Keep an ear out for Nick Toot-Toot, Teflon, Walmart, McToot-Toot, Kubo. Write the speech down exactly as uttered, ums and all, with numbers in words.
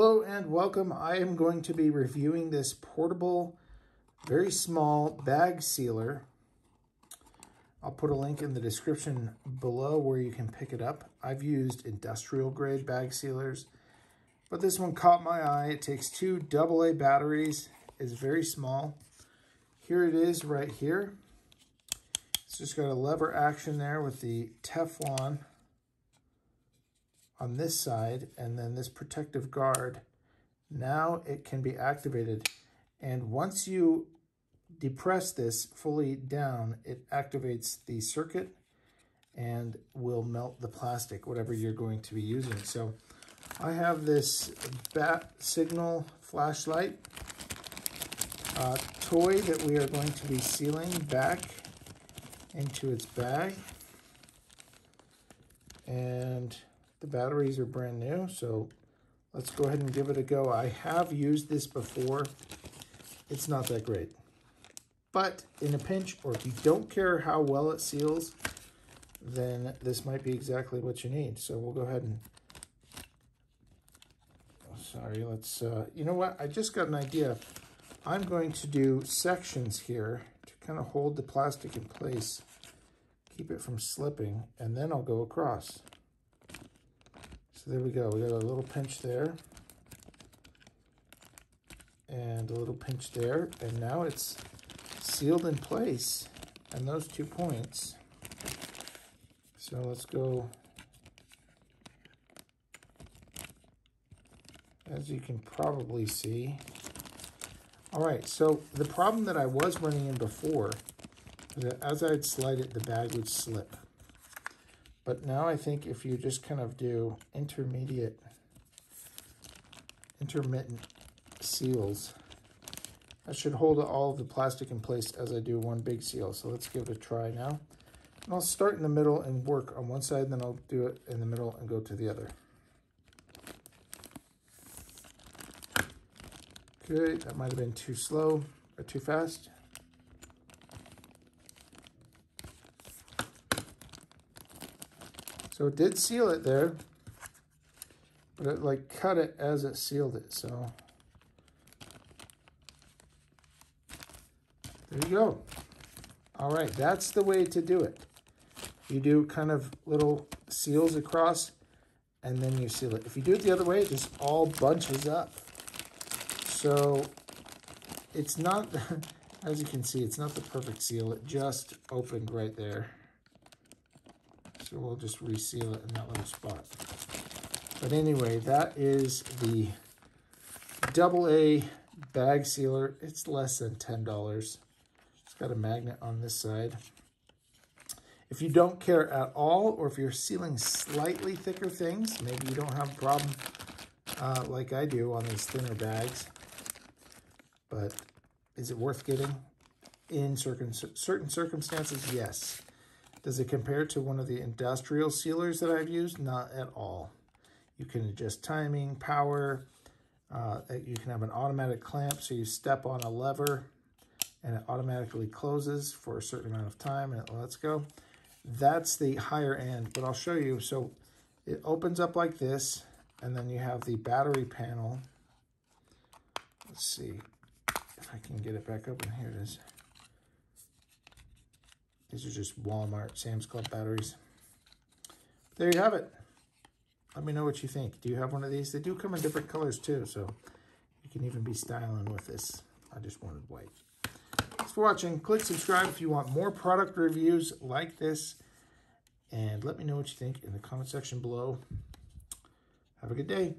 Hello and welcome. I am going to be reviewing this portable, very small bag sealer. I'll put a link in the description below where you can pick it up. I've used industrial grade bag sealers, but this one caught my eye. It takes two double A batteries. It's very small. Here it is right here. It's just got a lever action there with the Teflon on this side, and then this protective guard. Now it can be activated. And once you depress this fully down, it activates the circuit and will melt the plastic, whatever you're going to be using. So I have this bat signal flashlight uh, toy that we are going to be sealing back into its bag. And the batteries are brand new, so let's go ahead and give it a go. I have used this before. It's not that great. But in a pinch, or if you don't care how well it seals, then this might be exactly what you need. So we'll go ahead and... Oh, sorry, let's... Uh, you know what? I just got an idea. I'm going to do sections here to kind of hold the plastic in place, keep it from slipping, and then I'll go across. So there we go, we got a little pinch there, and a little pinch there, and now it's sealed in place, and those two points. So let's go, as you can probably see. All right, so the problem that I was running in before, that as I'd slide it, the bag would slip. But now I think if you just kind of do intermediate, intermittent seals, that should hold all of the plastic in place as I do one big seal. So let's give it a try now. And I'll start in the middle and work on one side, and then I'll do it in the middle and go to the other. Okay, that might have been too slow or too fast. So it did seal it there, but it like cut it as it sealed it. So there you go. All right, that's the way to do it. You do kind of little seals across and then you seal it. If you do it the other way, it just all bunches up. So it's not, as you can see, it's not the perfect seal. It just opened right there. So we'll just reseal it in that little spot. But anyway, that is the double A bag sealer. It's less than ten dollars. It's got a magnet on this side. If you don't care at all, or if you're sealing slightly thicker things, maybe you don't have a problem uh, like I do on these thinner bags. But is it worth getting? In certain circumstances, yes. Does it compare to one of the industrial sealers that I've used? Not at all. You can adjust timing, power. Uh, you can have an automatic clamp, so you step on a lever and it automatically closes for a certain amount of time and it lets go. That's the higher end, but I'll show you. So it opens up like this, and then you have the battery panel. Let's see if I can get it back open. Here it is. These are just Walmart, Sam's Club batteries. There you have it. Let me know what you think. Do you have one of these? They do come in different colors too, so you can even be styling with this. I just wanted white. Thanks for watching. Click subscribe if you want more product reviews like this. And let me know what you think in the comment section below. Have a good day.